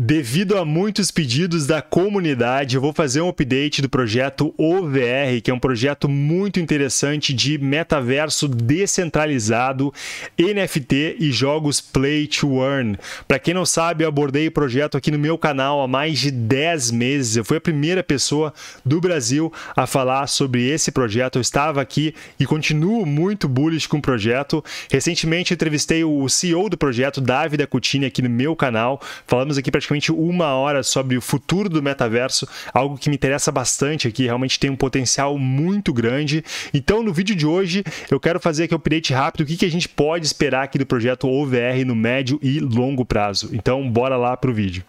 Devido a muitos pedidos da comunidade, eu vou fazer um update do projeto OVR, que é um projeto muito interessante de metaverso descentralizado, NFT e jogos Play to Earn. Para quem não sabe, eu abordei o projeto aqui no meu canal há mais de 10 meses. Eu fui a primeira pessoa do Brasil a falar sobre esse projeto. Eu estava aqui e continuo muito bullish com o projeto. Recentemente, eu entrevistei o CEO do projeto, Davide Coutinho, aqui no meu canal. Falamos aqui praticamente 1 hora sobre o futuro do metaverso, algo que me interessa bastante aqui, realmente tem um potencial muito grande. Então, no vídeo de hoje, eu quero fazer aqui um update rápido, o que a gente pode esperar aqui do projeto OVR no médio e longo prazo. Então, bora lá para o vídeo.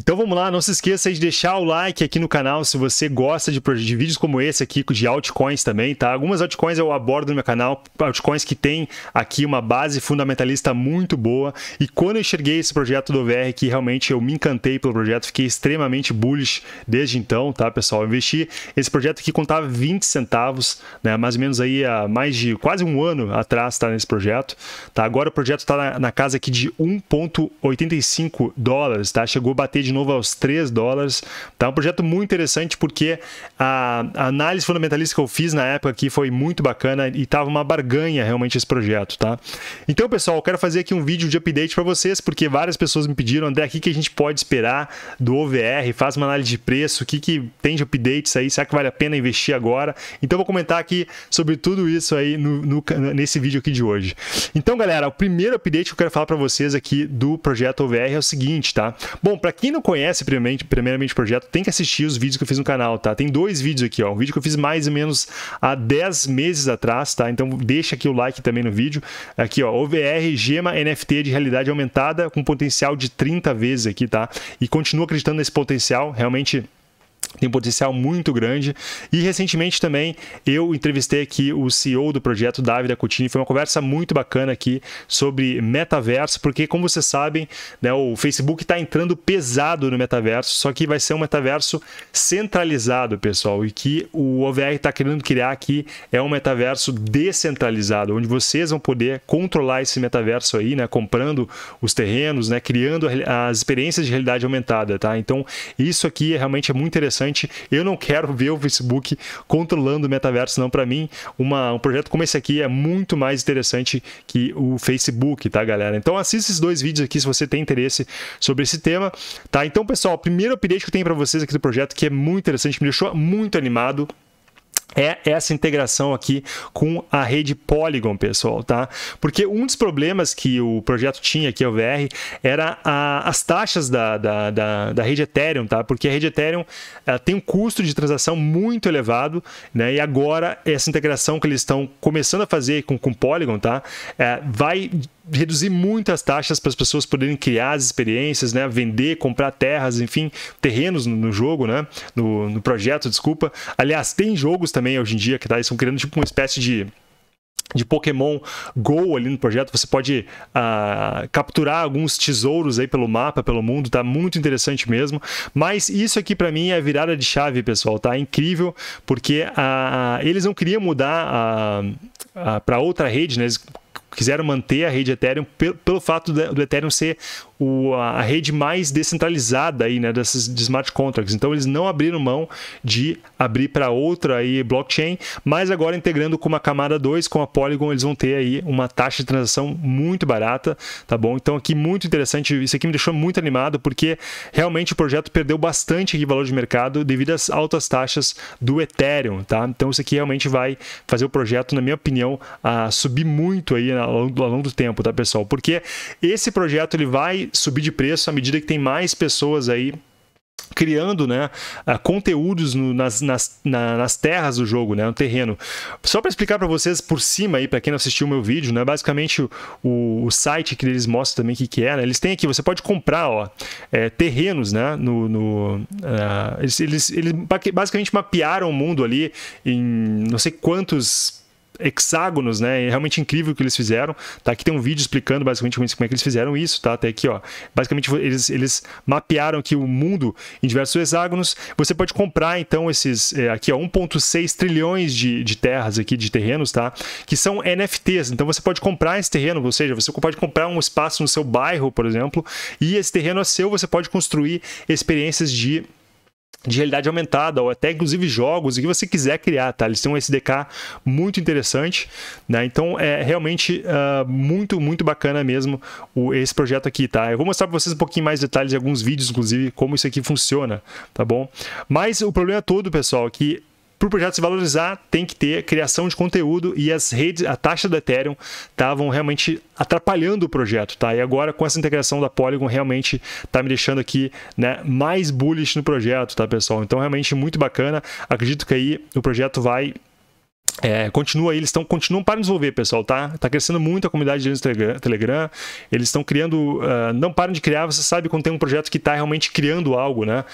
Então vamos lá, não se esqueça de deixar o like aqui no canal se você gosta de vídeos como esse aqui, de altcoins também, tá? Algumas altcoins eu abordo no meu canal, altcoins que tem aqui uma base fundamentalista muito boa, e quando eu enxerguei esse projeto do OVR, que realmente eu me encantei pelo projeto, fiquei extremamente bullish desde então, tá, pessoal? Eu investi esse projeto aqui, contava 20 centavos, né, mais ou menos aí há mais de quase 1 ano atrás, tá, nesse projeto, tá? Agora o projeto tá na casa aqui de 1,85 dólares, tá? Chegou a bater de novo aos 3 dólares, tá? Um projeto muito interessante porque a análise fundamentalista que eu fiz na época aqui foi muito bacana e tava uma barganha realmente esse projeto, tá? Então, pessoal, eu quero fazer aqui um vídeo de update para vocês, porque várias pessoas me pediram, André, o que a gente pode esperar do OVR? Faz uma análise de preço, o que tem de updates aí, será que vale a pena investir agora? Então, eu vou comentar aqui sobre tudo isso aí nesse vídeo aqui de hoje. Então, galera, o primeiro update que eu quero falar para vocês aqui do projeto OVR é o seguinte, tá? Bom, para quem não conhece primeiramente o projeto, tem que assistir os vídeos que eu fiz no canal, tá? Tem 2 vídeos aqui, ó. Um vídeo que eu fiz mais ou menos há 10 meses atrás, tá? Então deixa aqui o like também no vídeo. Aqui, ó, OVR, gema NFT de realidade aumentada com potencial de 30 vezes aqui, tá? E continua acreditando nesse potencial, realmente tem potencial muito grande. E recentemente também eu entrevistei aqui o CEO do projeto, Davide Coutinho. Foi uma conversa muito bacana aqui sobre metaverso, porque como vocês sabem, né, o Facebook está entrando pesado no metaverso, só que vai ser um metaverso centralizado, pessoal, e que o OVR está querendo criar aqui é um metaverso descentralizado, onde vocês vão poder controlar esse metaverso aí, né, comprando os terrenos, né, criando as experiências de realidade aumentada, tá? Então isso aqui realmente é muito interessante. Eu não quero ver o Facebook controlando o metaverso, não. Para mim, um projeto como esse aqui é muito mais interessante que o Facebook, tá, galera? Então, assista esses 2 vídeos aqui se você tem interesse sobre esse tema, tá? Então, pessoal, o primeiro update que eu tenho para vocês aqui do projeto, que é muito interessante, me deixou muito animado, é essa integração aqui com a rede Polygon, pessoal, tá? Porque um dos problemas que o projeto tinha aqui, o OVR, era as taxas da rede Ethereum, tá? Porque a rede Ethereum tem um custo de transação muito elevado, né? E agora essa integração que eles estão começando a fazer com Polygon, tá? Vai reduzir muitas taxas para as pessoas poderem criar as experiências, né? Vender, comprar terras, enfim, terrenos no jogo, né? No projeto, desculpa. Aliás, tem jogos também hoje em dia que tá, eles estão criando tipo uma espécie de Pokémon Go ali no projeto. Você pode capturar alguns tesouros aí pelo mapa, pelo mundo, tá? Muito interessante mesmo. Mas isso aqui para mim é virada de chave, pessoal, tá? É incrível, porque eles não queriam mudar para outra rede, né? Eles quiseram manter a rede Ethereum pelo fato do Ethereum ser a rede mais descentralizada aí, né, de smart contracts. Então eles não abriram mão de abrir para outra aí blockchain, mas agora integrando com uma camada 2, com a Polygon, eles vão ter aí uma taxa de transação muito barata, tá bom? Então aqui muito interessante, isso aqui me deixou muito animado, porque realmente o projeto perdeu bastante aqui valor de mercado devido às altas taxas do Ethereum, tá? Então isso aqui realmente vai fazer o projeto, na minha opinião, a subir muito aí ao longo do tempo, tá, pessoal? Porque esse projeto ele vai subir de preço à medida que tem mais pessoas aí criando, né, conteúdos nas terras do jogo, né, no terreno. Só para explicar para vocês por cima aí, para quem não assistiu o meu vídeo, né, basicamente o site que eles mostram também o que é, né, eles têm aqui, você pode comprar, ó, terrenos, né, eles basicamente mapearam o mundo ali em não sei quantos hexágonos, né? É realmente incrível o que eles fizeram, tá? Aqui tem um vídeo explicando basicamente como é que eles fizeram isso, tá? Até aqui, ó. Basicamente, eles mapearam aqui o mundo em diversos hexágonos. Você pode comprar, então, esses aqui, ó, 1,6 trilhões de terras aqui, de terrenos, tá? Que são NFTs. Então, você pode comprar esse terreno, ou seja, você pode comprar um espaço no seu bairro, por exemplo, e esse terreno é seu, você pode construir experiências de realidade aumentada, ou até inclusive jogos, o que você quiser criar, tá? Eles têm um SDK muito interessante, né? Então é realmente muito bacana mesmo esse projeto aqui, tá? Eu vou mostrar para vocês um pouquinho mais detalhes em alguns vídeos, inclusive, como isso aqui funciona, tá bom? Mas o problema todo, pessoal, é que para o projeto se valorizar, tem que ter criação de conteúdo, e as redes, a taxa do Ethereum, estavam realmente atrapalhando o projeto, tá? E agora, com essa integração da Polygon, realmente tá me deixando aqui, né, mais bullish no projeto, tá, pessoal? Então, realmente muito bacana. Acredito que aí o projeto vai... continua aí, eles continuam para desenvolver, pessoal, tá? Tá crescendo muito a comunidade deles no Telegram, eles estão criando, não param de criar, você sabe quando tem um projeto que está realmente criando algo, né?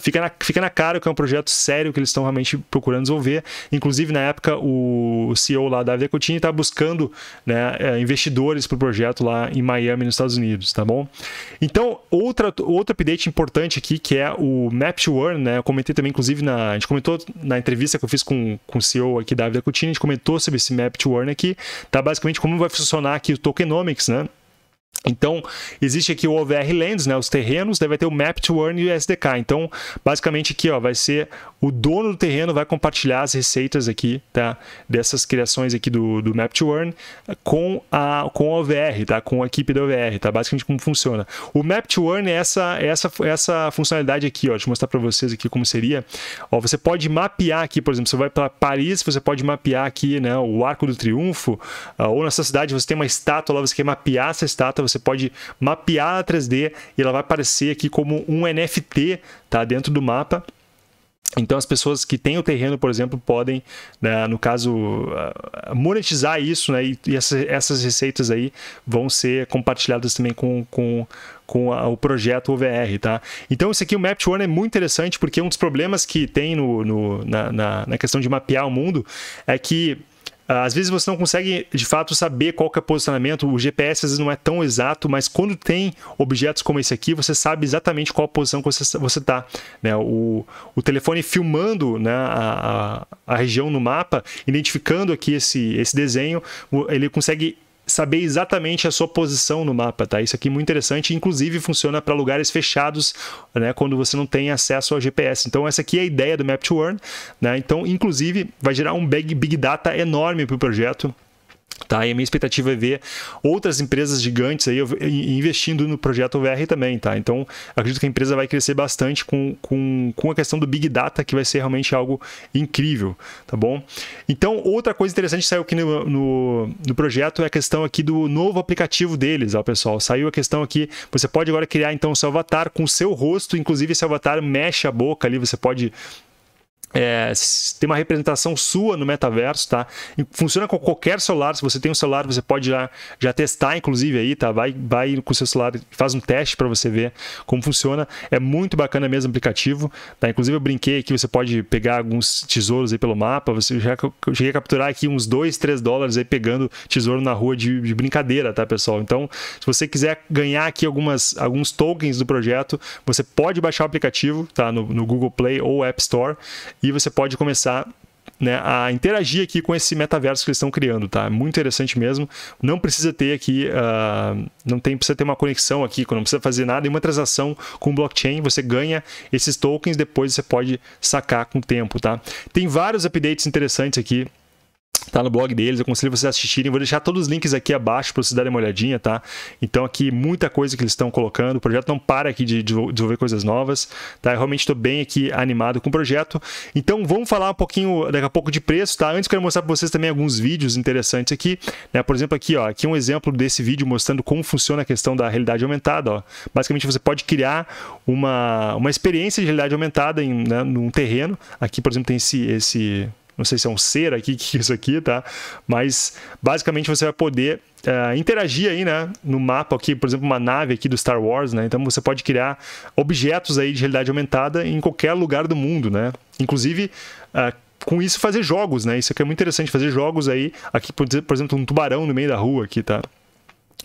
Fica na cara que é um projeto sério que eles estão realmente procurando desenvolver. Inclusive, na época, o CEO lá, Davide Coutinho, está buscando, né, investidores para o projeto lá em Miami, nos Estados Unidos, tá bom? Então, outro update importante aqui, que é o Map2Earn, né? Eu comentei também, inclusive, a gente comentou na entrevista que eu fiz com o CEO aqui, Davide Coutinho, a gente comentou sobre esse Map2Earn aqui, tá? Basicamente, como vai funcionar aqui o tokenomics, né? Então, existe aqui o OVR Lands, né, os terrenos, daí vai ter o Map2Earn e o SDK. Então, basicamente aqui, ó, vai ser o dono do terreno vai compartilhar as receitas aqui, tá, dessas criações aqui do Map2Earn com a OVR, tá, com a equipe da OVR, tá, basicamente como funciona. O Map2Earn é essa funcionalidade aqui, ó, deixa eu mostrar para vocês aqui como seria. Ó, você pode mapear aqui, por exemplo, você vai para Paris, você pode mapear aqui, né, o Arco do Triunfo, ou na sua cidade você tem uma estátua lá, você quer mapear essa estátua, você pode mapear a 3D e ela vai aparecer aqui como um NFT, tá, dentro do mapa. Então, as pessoas que têm o terreno, por exemplo, podem, né, no caso, monetizar isso, né, e essas receitas aí vão ser compartilhadas também com o projeto OVR, tá? Então, isso aqui, o Map2Earn, é muito interessante, porque um dos problemas que tem na questão de mapear o mundo é que às vezes você não consegue, de fato, saber qual que é o posicionamento. O GPS às vezes não é tão exato, mas quando tem objetos como esse aqui, você sabe exatamente qual a posição que você está, né? O telefone filmando, né, a região no mapa, identificando aqui esse desenho, ele consegue saber exatamente a sua posição no mapa, tá? Isso aqui é muito interessante, inclusive funciona para lugares fechados, né, quando você não tem acesso ao GPS. Então, essa aqui é a ideia do Map2Earn, né? Então, inclusive, vai gerar um big data enorme para o projeto, tá? E a minha expectativa é ver outras empresas gigantes aí investindo no projeto OVR também, tá? Então, acredito que a empresa vai crescer bastante com a questão do Big Data, que vai ser realmente algo incrível, tá bom? Então, outra coisa interessante que saiu aqui no projeto é a questão aqui do novo aplicativo deles, ó, pessoal. Saiu a questão aqui, você pode agora criar, então, o seu avatar com o seu rosto, inclusive esse avatar mexe a boca ali, você pode... tem uma representação sua no metaverso, tá? Funciona com qualquer celular. Se você tem um celular, você pode já testar, inclusive, aí, tá? Vai com o seu celular, faz um teste para você ver como funciona. É muito bacana mesmo o aplicativo, tá? Inclusive, eu brinquei que você pode pegar alguns tesouros aí pelo mapa. Eu cheguei a capturar aqui uns 2, 3 dólares aí pegando tesouro na rua de brincadeira, tá, pessoal? Então, se você quiser ganhar aqui alguns tokens do projeto, você pode baixar o aplicativo, tá? No Google Play ou App Store. E você pode começar, né, a interagir aqui com esse metaverso que eles estão criando, tá? Muito interessante mesmo. Não precisa ter aqui, precisa ter uma conexão aqui, não precisa fazer nada. E uma transação com blockchain, você ganha esses tokens, depois você pode sacar com o tempo, tá? Tem vários updates interessantes aqui, tá, no blog deles. Eu aconselho vocês a assistirem, vou deixar todos os links aqui abaixo para vocês darem uma olhadinha, tá? Então, aqui muita coisa que eles estão colocando, o projeto não para aqui de desenvolver coisas novas, tá? Eu realmente estou bem aqui animado com o projeto. Então, vamos falar um pouquinho daqui a pouco de preço, tá? Antes, quero mostrar para vocês também alguns vídeos interessantes aqui, né? Por exemplo, aqui, ó, aqui um exemplo desse vídeo mostrando como funciona a questão da realidade aumentada, ó. Basicamente, você pode criar uma experiência de realidade aumentada num terreno. Aqui, por exemplo, tem esse não sei se é um ser aqui, que é isso aqui, tá? Mas, basicamente, você vai poder interagir aí, né, no mapa aqui, por exemplo, uma nave aqui do Star Wars, né? Então, você pode criar objetos aí de realidade aumentada em qualquer lugar do mundo, né? Inclusive, com isso fazer jogos, né? Isso aqui é muito interessante, fazer jogos aí, aqui por exemplo um tubarão no meio da rua aqui, tá?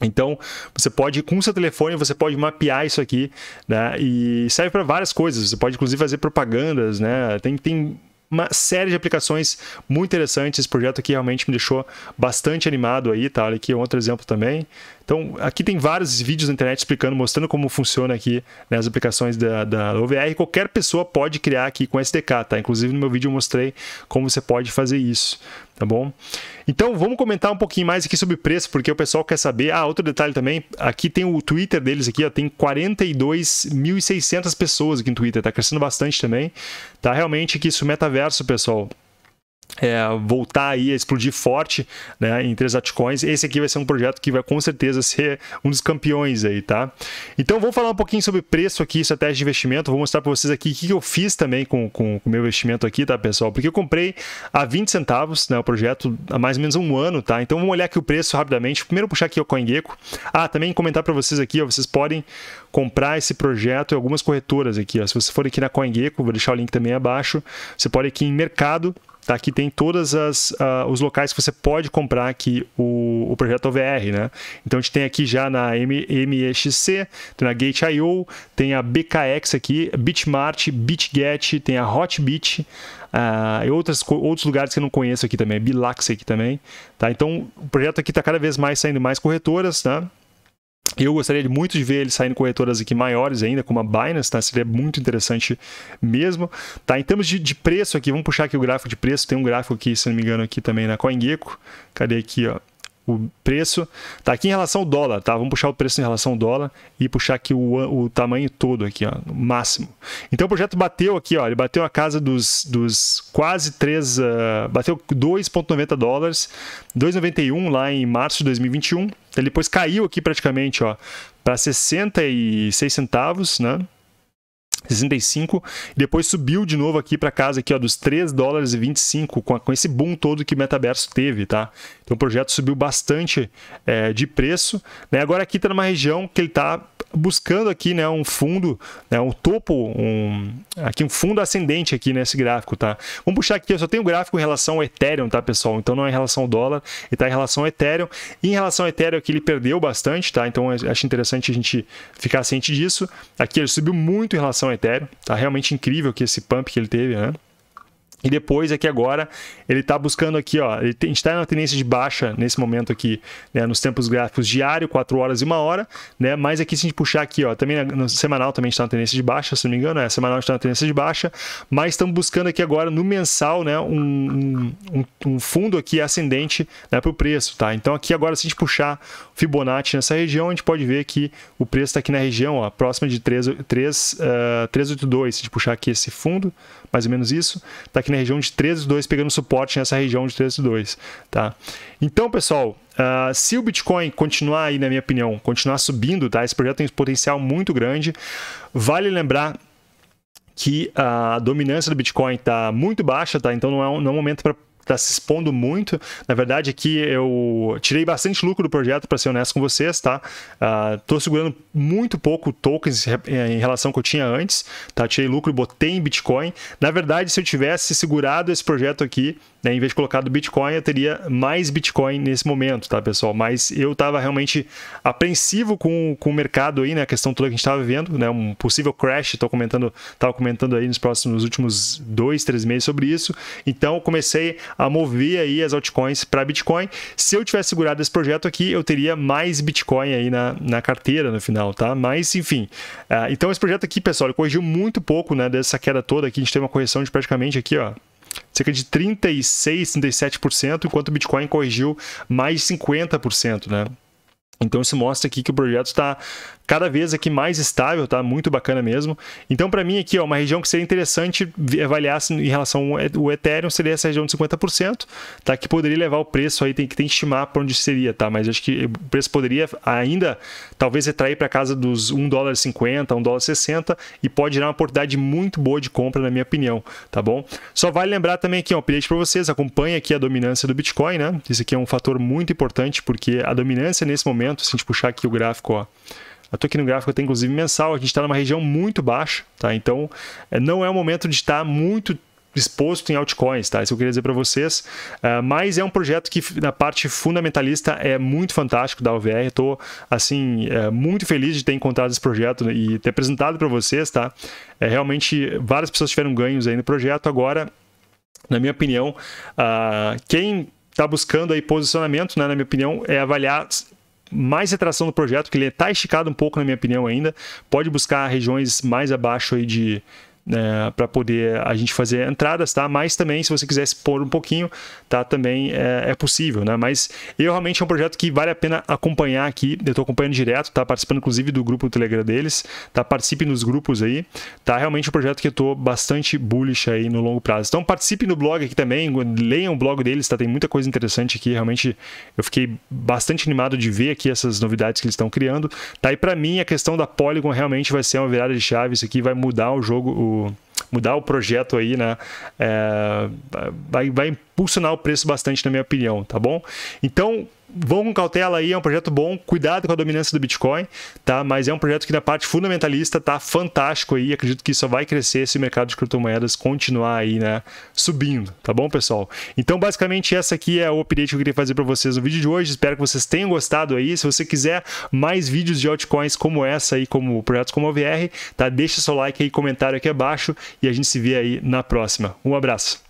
Então, você pode, com o seu telefone, você pode mapear isso aqui, né? E serve para várias coisas, você pode inclusive fazer propagandas, né? Tem uma série de aplicações muito interessantes. Esse projeto aqui realmente me deixou bastante animado aí, tá? Olha aqui outro exemplo também. Então, aqui tem vários vídeos na internet explicando, mostrando como funciona aqui, né, as aplicações da OVR. Qualquer pessoa pode criar aqui com SDK, tá? Inclusive no meu vídeo eu mostrei como você pode fazer isso, tá bom? Então, vamos comentar um pouquinho mais aqui sobre preço, porque o pessoal quer saber. Ah, outro detalhe também, aqui tem o Twitter deles aqui, ó, tem 42.600 pessoas aqui no Twitter, tá crescendo bastante também, tá? Realmente que isso metaverso, pessoal, voltar aí a explodir forte, né, entre as altcoins. Esse aqui vai ser um projeto que vai com certeza ser um dos campeões aí, tá? Então vou falar um pouquinho sobre preço aqui, estratégia de investimento. Vou mostrar para vocês aqui o que eu fiz também com o meu investimento aqui, tá, pessoal? Porque eu comprei a 20 centavos, né, o projeto há mais ou menos um ano, tá? Então vamos olhar aqui o preço rapidamente. Primeiro puxar aqui o CoinGecko. Ah, também comentar para vocês aqui, ó, vocês podem comprar esse projeto em algumas corretoras aqui, ó. Se você for aqui na CoinGecko, vou deixar o link também abaixo, você pode ir aqui em mercado. Tá, aqui tem todos os locais que você pode comprar aqui o projeto OVR, né? Então a gente tem aqui já na MXC, tem na Gate.io, tem a BKX aqui, BitMart, BitGet, tem a Hotbit, e outros lugares que eu não conheço aqui também, Bilax aqui também, tá? Então o projeto aqui está cada vez mais saindo mais corretoras, né? Eu gostaria muito de ver ele saindo corretoras aqui maiores ainda, como a Binance, tá? Seria muito interessante mesmo, tá? Em termos de preço aqui, vamos puxar aqui o gráfico de preço. Tem um gráfico aqui, se não me engano, aqui também na CoinGecko. Cadê aqui, ó? O preço, tá aqui em relação ao dólar, tá? Vamos puxar o preço em relação ao dólar e puxar aqui o tamanho todo aqui, ó, no máximo. Então o projeto bateu aqui, ó, ele bateu a casa dos quase 3, bateu 2,90 dólares, 2,91 lá em março de 2021, ele depois caiu aqui praticamente, ó, para 66 centavos, né? 65, depois subiu de novo aqui para casa aqui, ó, dos 3 dólares e 25 com esse boom todo que o metaverso teve, tá? Então o projeto subiu bastante de preço, né? Agora aqui tá numa região que ele tá buscando aqui, né, um fundo, né, um topo, aqui um fundo ascendente aqui nesse gráfico, tá? Vamos puxar aqui, eu só tenho um gráfico em relação ao Ethereum, tá, pessoal? Então não é em relação ao dólar, ele tá em relação ao Ethereum. E em relação ao Ethereum aqui ele perdeu bastante, tá? Então acho interessante a gente ficar ciente disso. Aqui ele subiu muito em relação ao Ethereum, tá? Realmente incrível que esse pump que ele teve, né? E depois aqui agora, ele está buscando aqui, ó, a gente está na tendência de baixa nesse momento aqui, né, nos tempos gráficos diário, 4 horas e 1 hora, né, mas aqui se a gente puxar aqui, ó, também no semanal também está na tendência de baixa, se não me engano, semanal está na tendência de baixa, mas estamos buscando aqui agora no mensal, né, um fundo aqui ascendente, né, para o preço, tá? Então aqui agora se a gente puxar Fibonacci nessa região, a gente pode ver que o preço está aqui na região, ó, próxima de 382, se a gente puxar aqui esse fundo, mais ou menos isso, tá aqui na região de 3,2, pegando suporte nessa região de 3,2, tá? Então, pessoal, se o Bitcoin continuar aí, na minha opinião, continuar subindo, tá? Esse projeto tem um potencial muito grande. Vale lembrar que a dominância do Bitcoin está muito baixa, tá? Então não é um momento para tá se expondo muito. Na verdade aqui eu tirei bastante lucro do projeto, para ser honesto com vocês, tá? Tô segurando muito pouco tokens em relação ao que eu tinha antes, tá? Tirei lucro e botei em Bitcoin. Na verdade, se eu tivesse segurado esse projeto aqui, né, em vez de colocar do Bitcoin, eu teria mais Bitcoin nesse momento, tá, pessoal? Mas eu estava realmente apreensivo com o mercado aí, né? A questão toda que a gente estava vivendo, né? Um possível crash, tava comentando aí nos últimos 2, 3 meses sobre isso. Então eu comecei a mover aí as altcoins para Bitcoin. Se eu tivesse segurado esse projeto aqui, eu teria mais Bitcoin aí na carteira no final, tá? Mas enfim, então esse projeto aqui, pessoal, ele corrigiu muito pouco, né, dessa queda toda aqui. A gente teve uma correção de praticamente aqui, ó, cerca de 36, 37%, enquanto o Bitcoin corrigiu mais de 50%, né? Então isso mostra aqui que o projeto está cada vez aqui mais estável, tá? Muito bacana mesmo. Então para mim aqui, ó, uma região que seria interessante avaliar em relação ao Ethereum seria essa região de 50%, tá? Que poderia levar o preço aí, tem que estimar para onde seria, tá? Mas acho que o preço poderia ainda talvez retrair para casa dos 1,50 dólar, 1,60 dólar, e pode dar uma oportunidade muito boa de compra, na minha opinião, tá bom? Só vale lembrar também aqui, ó, um update para vocês, acompanha aqui a dominância do Bitcoin, né? Isso aqui é um fator muito importante, porque a dominância nesse momento, se a gente puxar aqui o gráfico, ó, eu tô aqui no gráfico até inclusive mensal, a gente está numa região muito baixa, tá? Então não é o momento de estar muito exposto em altcoins, tá? Isso eu queria dizer para vocês, mas é um projeto que na parte fundamentalista é muito fantástico da OVR. Estou assim muito feliz de ter encontrado esse projeto e ter apresentado para vocês, tá? Realmente várias pessoas tiveram ganhos aí no projeto. Agora, na minha opinião, quem está buscando aí posicionamento, né, na minha opinião, é avaliar mais retração do projeto, que ele está esticado um pouco, na minha opinião, ainda. Pode buscar regiões mais abaixo aí de... para poder a gente fazer entradas, tá? Mas também, se você quiser expor um pouquinho, tá? Também é possível, né? Mas eu realmente é um projeto que vale a pena acompanhar aqui. Eu tô acompanhando direto, tá? Participando inclusive do grupo do Telegram deles, tá? Participe nos grupos aí, tá? Realmente é um projeto que eu tô bastante bullish aí no longo prazo. Então participe no blog aqui também, leiam o blog deles, tá? Tem muita coisa interessante aqui. Realmente eu fiquei bastante animado de ver aqui essas novidades que eles estão criando, tá? E para mim a questão da Polygon realmente vai ser uma virada de chave. Isso aqui vai mudar o jogo, mudar o projeto aí, né? Vai impulsionar o preço bastante, na minha opinião, tá bom? Então, vão com cautela aí, é um projeto bom, cuidado com a dominância do Bitcoin, tá? Mas é um projeto que na parte fundamentalista tá fantástico aí, acredito que só vai crescer se o mercado de criptomoedas continuar aí, né, subindo, tá bom, pessoal? Então, basicamente, essa aqui é o update que eu queria fazer para vocês no vídeo de hoje, espero que vocês tenham gostado aí. Se você quiser mais vídeos de altcoins como essa aí, como projetos como OVR, tá? Deixa seu like aí, comentário aqui abaixo e a gente se vê aí na próxima. Um abraço!